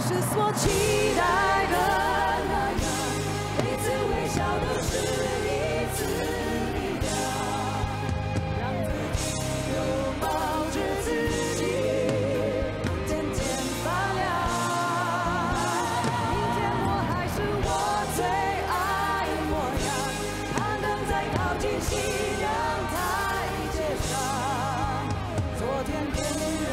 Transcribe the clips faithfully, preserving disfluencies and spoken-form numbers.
才是所期待的那样，每次微笑都是一次力量，让自己拥抱着自己，渐渐发亮。明天我还是我最爱模样，攀登在靠近夕阳台阶上，昨天变了。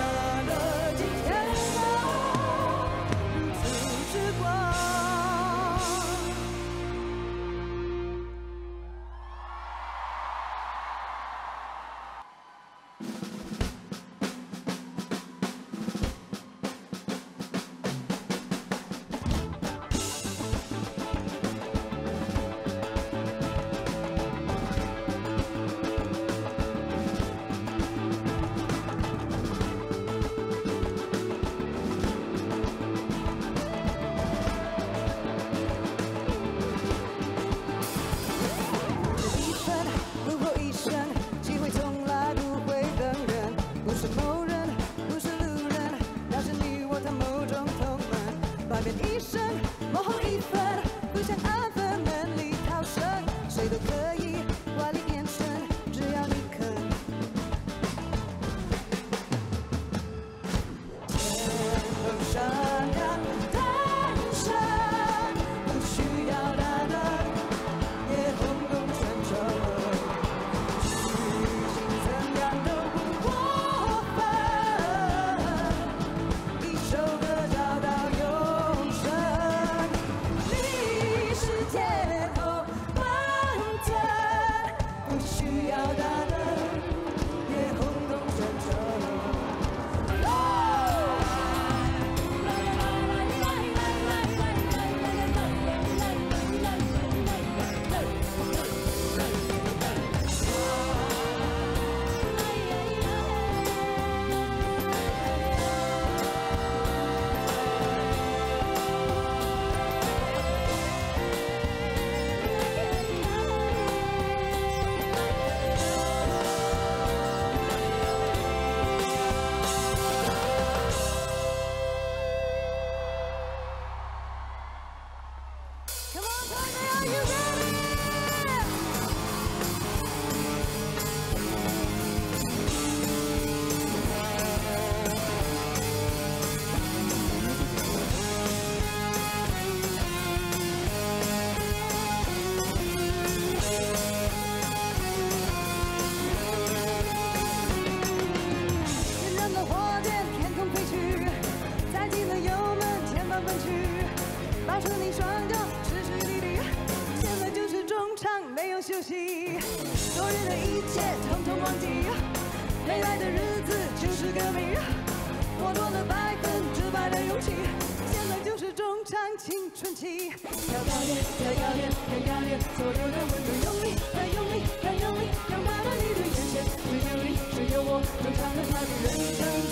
让我，让他们看见人生。